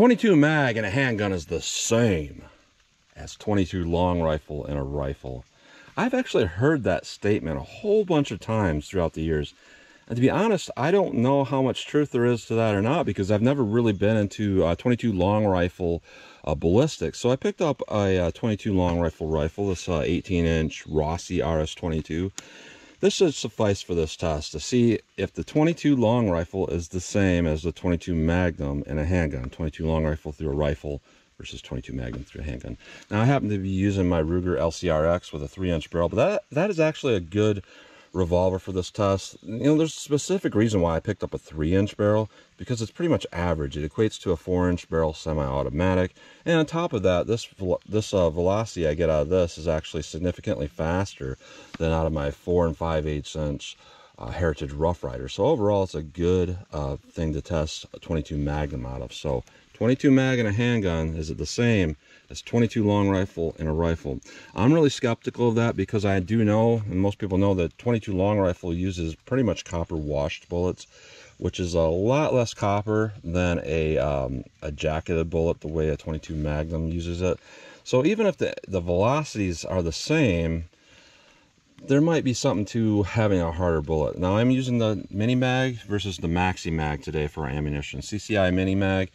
.22 mag and a handgun is the same as .22 long rifle and a rifle. I've actually heard that statement a whole bunch of times throughout the years. And to be honest, I don't know how much truth there is to that or not, because I've never really been into .22 long rifle ballistics. So I picked up a .22 long rifle, this 18-inch Rossi RS22. This should suffice for this test to see if the .22 long rifle is the same as the .22 Magnum in a handgun. .22 long rifle through a rifle versus .22 Magnum through a handgun. Now I happen to be using my Ruger LCRX with a 3-inch barrel, but that is actually a good revolver for this test. You know, there's a specific reason why I picked up a 3-inch barrel, because it's pretty much average. It equates to a 4-inch barrel semi-automatic, and on top of that, this velocity I get out of this is actually significantly faster than out of my 4 5/8-inch Heritage Rough Rider. So overall, it's a good thing to test a .22 Magnum out of. So .22 mag and a handgun, is it the same as .22 long rifle and a rifle? I'm really skeptical of that, because I do know, and most people know, that .22 long rifle uses pretty much copper washed bullets, which is a lot less copper than a jacketed bullet the way a .22 Magnum uses it. So even if the velocities are the same, there might be something to having a harder bullet. Now I'm using the Mini-Mag versus the Maxi-Mag today for our ammunition. CCI Mini-Mag.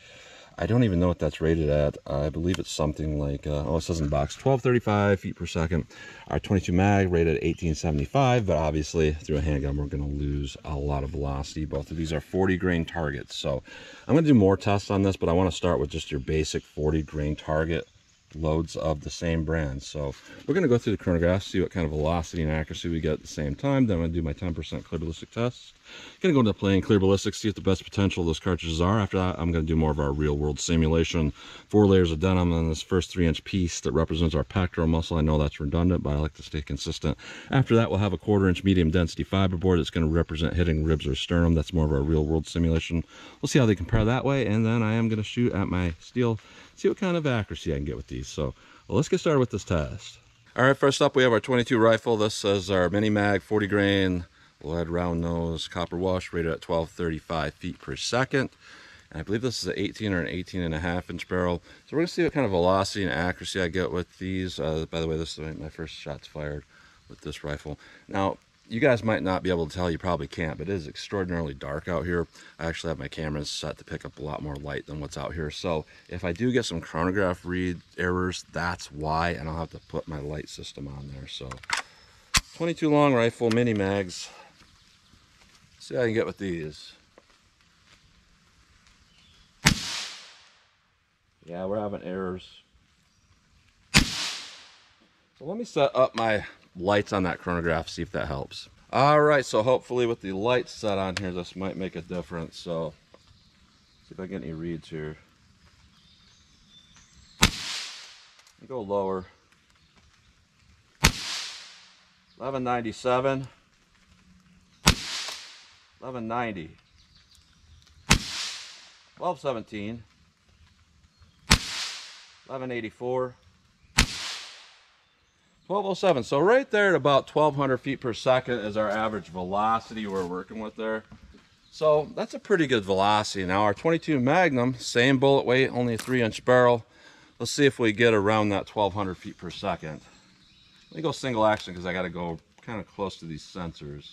I don't even know what that's rated at. I believe it's something like, oh, it says in the box, 1235 feet per second. Our .22 mag rated at 1875, but obviously through a handgun, we're gonna lose a lot of velocity. Both of these are 40 grain targets. So I'm gonna do more tests on this, but I wanna start with just your basic 40 grain target loads of the same brand. So we're gonna go through the chronograph, see what kind of velocity and accuracy we get at the same time. Then I'm gonna do my 10% clear ballistic tests. Gonna go into playing Clear Ballistics, see what the best potential of those cartridges are. After that, I'm gonna do more of our real world simulation. 4 layers of denim on this first 3-inch piece that represents our pectoral muscle. I know that's redundant, but I like to stay consistent. After that, we'll have a 1/4-inch medium density fiberboard that's gonna represent hitting ribs or sternum. That's more of our real world simulation. We'll see how they compare that way. And then I am gonna shoot at my steel, see what kind of accuracy I can get with these. So let's get started with this test. All right, first up, we have our .22 rifle. This is our Mini-Mag 40 grain. Lead round nose, copper wash, rated at 1235 feet per second. And I believe this is an 18 or an 18.5-inch barrel. So we're gonna see what kind of velocity and accuracy I get with these. By the way, this is my first shots fired with this rifle. Now, you guys might not be able to tell, you probably can't, but it is extraordinarily dark out here. I actually have my cameras set to pick up a lot more light than what's out here. So if I do get some chronograph read errors, that's why, and I'll have to put my light system on there. So .22 long rifle, Mini-Mags. See how I can get with these. Yeah, we're having errors. So let me set up my lights on that chronograph, see if that helps. All right, so hopefully with the lights set on here, this might make a difference. So see if I get any reads here. Go lower. 1197. 1190, 1217, 1184, 1207. So right there at about 1200 feet per second is our average velocity we're working with there. So that's a pretty good velocity. Now our .22 Magnum, same bullet weight, only a 3-inch barrel. Let's see if we get around that 1200 feet per second. Let me go single action because I got to go kind of close to these sensors.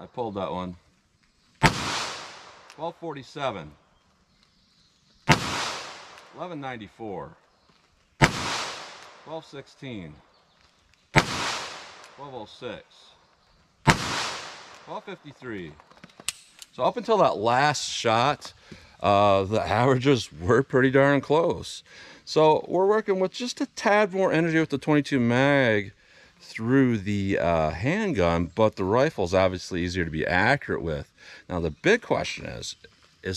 I pulled that one. 1247. 1194. 1216. 1206. 1253. So up until that last shot, the averages were pretty darn close. So we're working with just a tad more energy with the .22 mag through the handgun, but the rifle is obviously easier to be accurate with. Now the big question is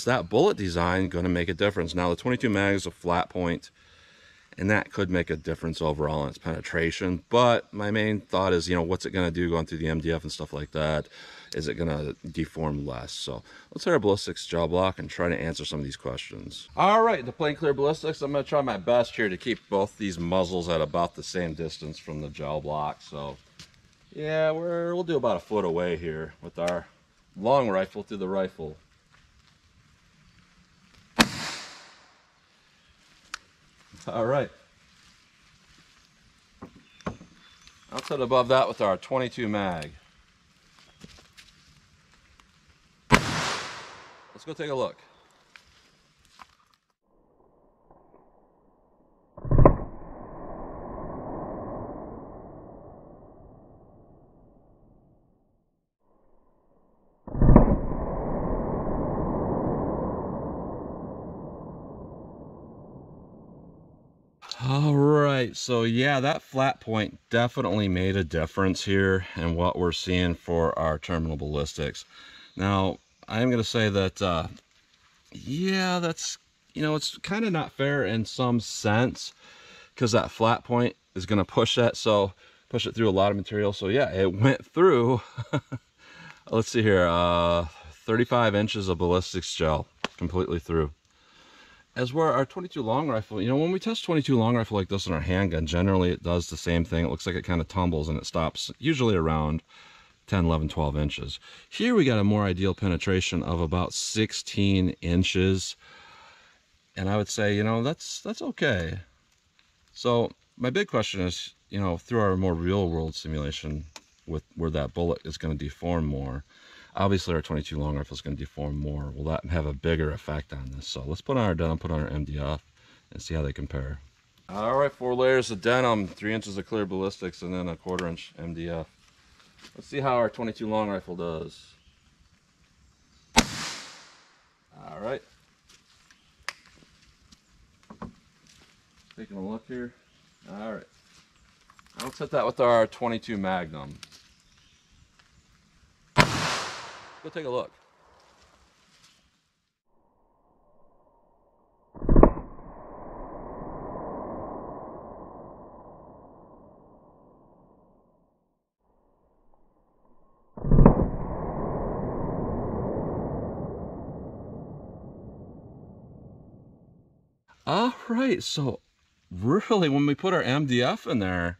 that bullet design going to make a difference? Now the .22 mag is a flat point, and that could make a difference overall in its penetration, but my main thought is, you know, what's it going to do going through the MDF and stuff like that? Is it going to deform less? So let's hit our ballistics jaw block and try to answer some of these questions. All right, the plain Clear Ballistics, I'm going to try my best here to keep both these muzzles at about the same distance from the jaw block. So yeah, we'll do about a foot away here with our long rifle to the rifle. All right. Outside above that with our 22 mag. Let's go take a look. All right, so yeah, that flat point definitely made a difference here in what we're seeing for our terminal ballistics. Now, I'm going to say that, yeah, that's, you know, it's kind of not fair in some sense because that flat point is going to push that, so push it through a lot of material. So yeah, it went through, let's see here, 35 inches of ballistics gel completely through. As where our 22 long rifle, you know, when we test 22 long rifle like this in our handgun, generally it does the same thing. It looks like it kind of tumbles and it stops usually around 10, 11, 12 inches. Here we got a more ideal penetration of about 16 inches. And I would say, you know, that's okay. So my big question is, you know, through our more real world simulation with where that bullet is going to deform more. Obviously our 22 long rifle is going to deform more. Will that have a bigger effect on this? So let's put on our denim, put on our MDF and see how they compare. All right, 4 layers of denim, 3 inches of clear ballistics, and then a 1/4 inch MDF. Let's see how our 22 long rifle does. All right. Taking a look here. All right. Now let's hit that with our 22 Magnum. Go take a look. All right, so really when we put our MDF in there,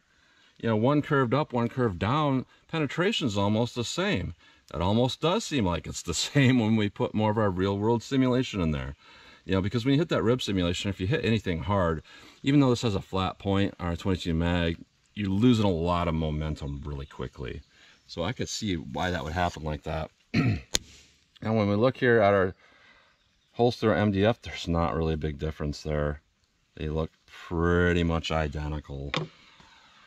you know, one curved up, one curved down, penetration's almost the same. It almost does seem like it's the same when we put more of our real world simulation in there. You know, because when you hit that rib simulation, if you hit anything hard, even though this has a flat point on a 22 mag, you're losing a lot of momentum really quickly. So I could see why that would happen like that. And when we look here at our holster MDF, there's not really a big difference there. They look pretty much identical.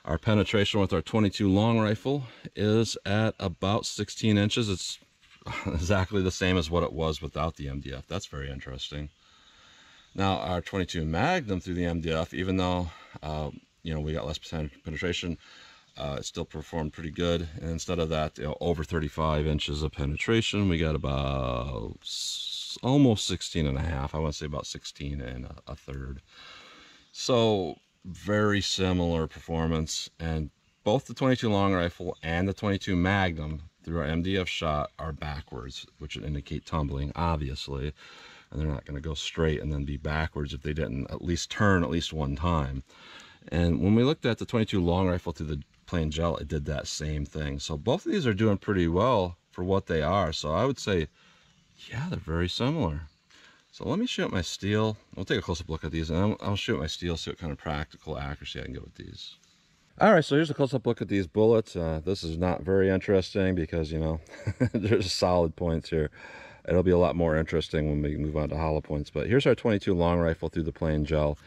Our penetration with our 22 long rifle is at about 16 inches. It's exactly the same as what it was without the MDF. That's very interesting. Now our 22 Magnum through the MDF, even though, you know, we got less penetration, it still performed pretty good. And instead of that, you know, over 35 inches of penetration, we got about almost 16 and a half. I want to say about 16 and a third. So very similar performance, and both the 22 long rifle and the 22 Magnum through our MDF shot are backwards, which would indicate tumbling obviously, and they're not going to go straight and then be backwards if they didn't at least turn at least one time. And when we looked at the 22 long rifle through the plain gel, it did that same thing. So both of these are doing pretty well for what they are. So I would say, yeah, they're very similar. So let me shoot my steel. We'll take a close-up look at these, and I'll shoot my steel, see what kind of practical accuracy I can get with these. All right, so here's a close-up look at these bullets. This is not very interesting because, you know, there's solid points here. It'll be a lot more interesting when we move on to hollow points. But here's our 22 long rifle through the plain gel.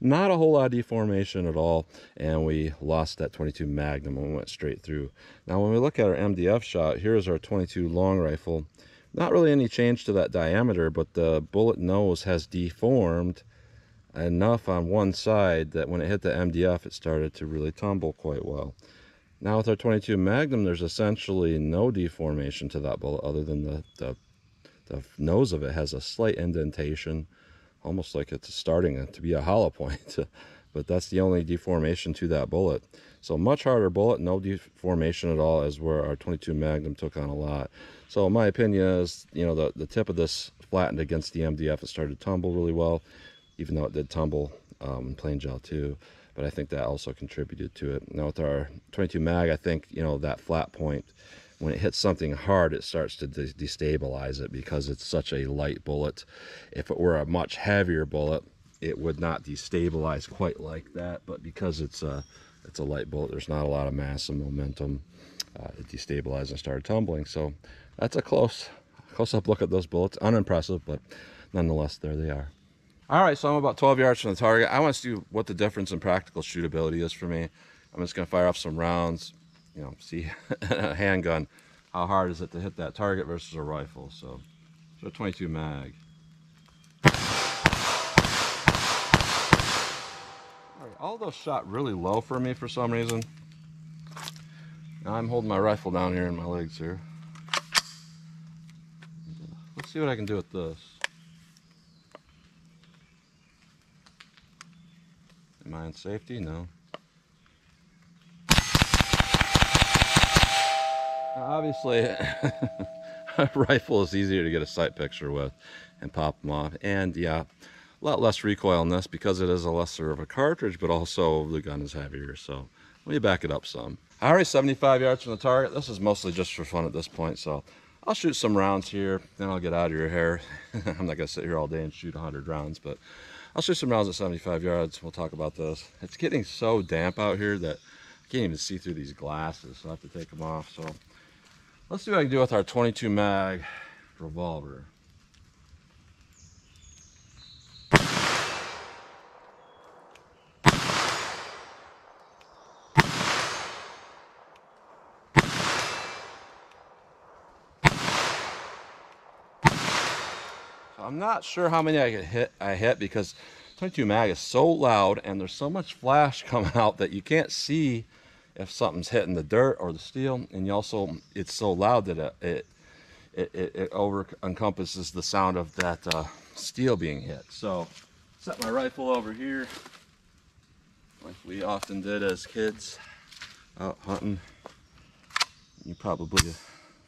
Not a whole lot of deformation at all, and we lost that 22 Magnum and went straight through. Now, when we look at our MDF shot, here's our 22 long rifle. Not really any change to that diameter, but the bullet nose has deformed enough on one side that when it hit the MDF, it started to really tumble quite well. Now with our 22 Magnum, there's essentially no deformation to that bullet other than the nose of it has a slight indentation, almost like it's starting to be a hollow point. But that's the only deformation to that bullet. So much harder bullet, no deformation at all, as where our 22 Magnum took on a lot. So my opinion is, you know, the tip of this flattened against the MDF. It started to tumble really well, even though it did tumble in plain gel too. But I think that also contributed to it. Now with our 22 mag, I think, you know, that flat point when it hits something hard, it starts to destabilize it because it's such a light bullet. If it were a much heavier bullet, it would not destabilize quite like that, but because it's a light bullet, there's not a lot of mass and momentum. It destabilized and started tumbling. So that's a close-up look at those bullets. Unimpressive, but nonetheless, there they are. All right, so I'm about 12 yards from the target. I want to see what the difference in practical shootability is for me. I'm just going to fire off some rounds, you know, see a handgun. How hard is it to hit that target versus a rifle? So a 22 mag. All right, all those shot really low for me for some reason. Now I'm holding my rifle down here in my legs here. Let's see what I can do with this. Am I in safety? No. Obviously, a rifle is easier to get a sight picture with and pop them off. And yeah, a lot less recoil in this because it is a lesser of a cartridge, but also the gun is heavier. So let me back it up some. All right, 75 yards from the target. This is mostly just for fun at this point. So I'll shoot some rounds here, then I'll get out of your hair. I'm not gonna sit here all day and shoot 100 rounds, but I'll shoot some rounds at 75 yards. We'll talk about this. It's getting so damp out here that I can't even see through these glasses, so I have to take them off. So let's see what I can do with our 22 mag revolver. So I'm not sure how many I hit because 22 mag is so loud and there's so much flash coming out that you can't see if something's hitting the dirt or the steel, and you also, it's so loud that it over encompasses the sound of that steel being hit. So set my rifle over here like we often did as kids out hunting. You probably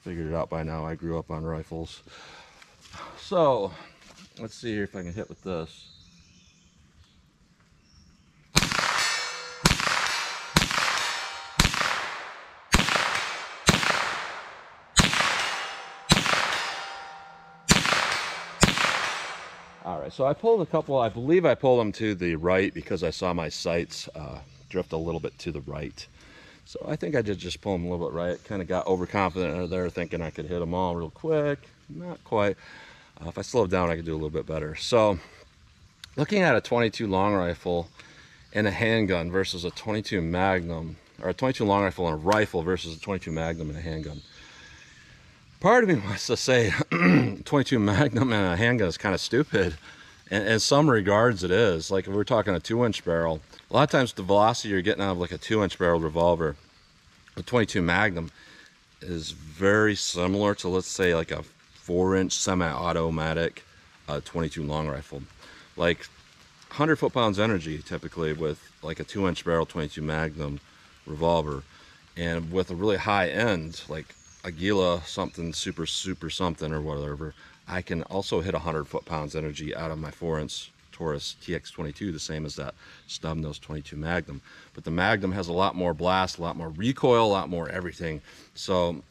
figured it out by now, I grew up on rifles. So let's see here if I can hit with this. All right, so I pulled a couple, I believe I pulled them to the right because I saw my sights drift a little bit to the right. So I think I did just pull them a little bit right. Kind of got overconfident over there thinking I could hit them all real quick. Not quite. If I slowed down, I could do a little bit better. So looking at a 22 long rifle and a handgun versus a 22 Magnum, or a 22 long rifle and a rifle versus a 22 Magnum and a handgun. Part of me wants to say 22 Magnum and a handgun is kind of stupid, and in some regards it is. Like if we're talking a 2-inch barrel, a lot of times the velocity you're getting out of like a 2-inch barrel revolver, a 22 Magnum is very similar to, let's say, like a 4-inch semi-automatic 22 long rifle. Like 100 foot-pounds energy typically with like a 2-inch barrel 22 Magnum revolver, and with a really high end like Aguila something, super something or whatever, I can also hit 100 foot-pounds energy out of my 4-inch Taurus TX22, the same as that snub-nosed 22 Magnum. But the Magnum has a lot more blast, a lot more recoil, a lot more everything. So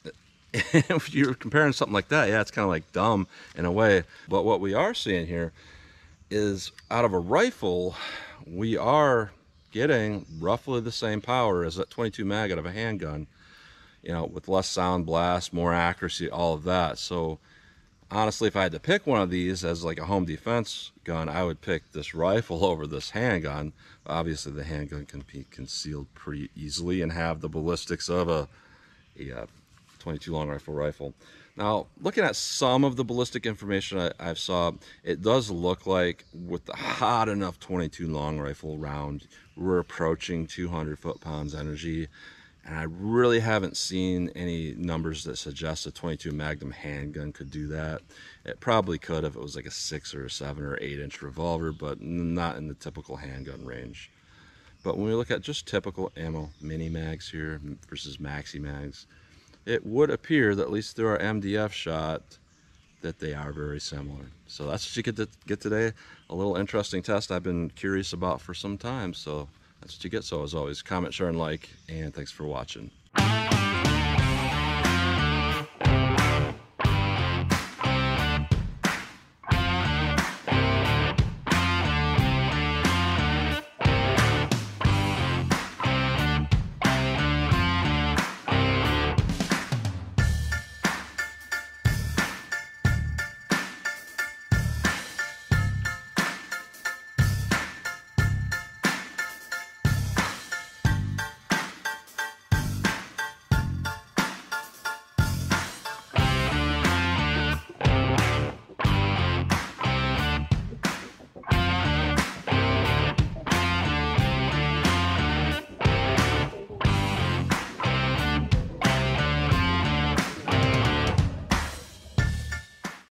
if you're comparing something like that, yeah, it's kind of like dumb in a way. But what we are seeing here is out of a rifle, we are getting roughly the same power as that 22 mag out of a handgun. You know, with less sound blast, more accuracy, all of that. So honestly, if I had to pick one of these as like a home defense gun, I would pick this rifle over this handgun. Obviously the handgun can be concealed pretty easily and have the ballistics of a 22 long rifle rifle. Now, looking at some of the ballistic information I've saw, it does look like with the hot enough 22 long rifle round, we're approaching 200 foot-pounds energy. And I really haven't seen any numbers that suggest a 22 Magnum handgun could do that. It probably could if it was like a 6 or a 7 or 8-inch revolver, but not in the typical handgun range. But when we look at just typical ammo, mini-mags here versus maxi-mags, it would appear that at least through our MDF shot that they are very similar. So that's what you get today. A little interesting test I've been curious about for some time, so that's what you get. So as always, comment, share, and like, and thanks for watching.